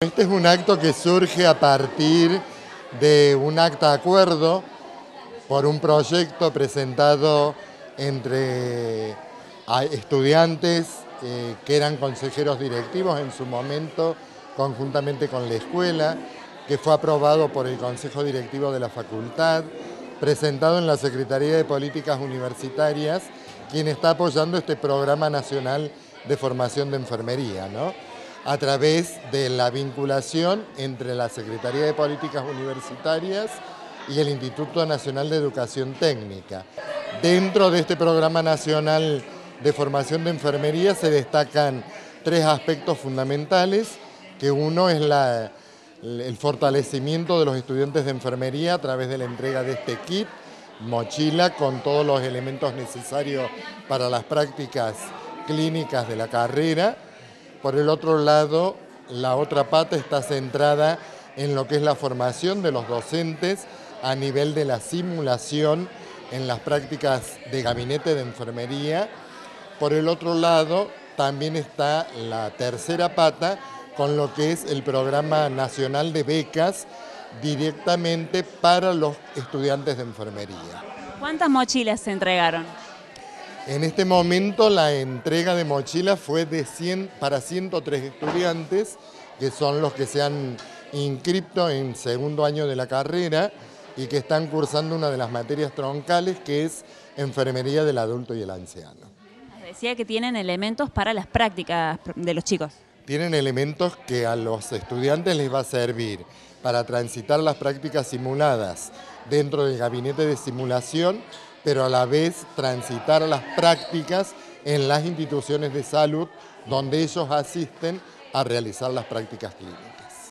Este es un acto que surge a partir de un acta de acuerdo por un proyecto presentado entre estudiantes que eran consejeros directivos en su momento, conjuntamente con la escuela, que fue aprobado por el Consejo Directivo de la Facultad, presentado en la Secretaría de Políticas Universitarias, quien está apoyando este Programa Nacional de Formación de Enfermería, ¿no? A través de la vinculación entre la Secretaría de Políticas Universitarias y el Instituto Nacional de Educación Técnica. Dentro de este Programa Nacional de Formación de Enfermería se destacan tres aspectos fundamentales, que uno es el fortalecimiento de los estudiantes de enfermería a través de la entrega de este kit, mochila con todos los elementos necesarios para las prácticas clínicas de la carrera. Por el otro lado, la otra pata está centrada en lo que es la formación de los docentes a nivel de la simulación en las prácticas de gabinete de enfermería. Por el otro lado, también está la tercera pata con lo que es el Programa Nacional de Becas directamente para los estudiantes de enfermería. ¿Cuántas mochilas se entregaron? En este momento la entrega de mochilas fue de 100 para 103 estudiantes, que son los que se han inscrito en segundo año de la carrera y que están cursando una de las materias troncales, que es enfermería del adulto y el anciano. Decía que tienen elementos para las prácticas de los chicos. Tienen elementos que a los estudiantes les va a servir para transitar las prácticas simuladas dentro del gabinete de simulación, pero a la vez transitar las prácticas en las instituciones de salud donde ellos asisten a realizar las prácticas clínicas.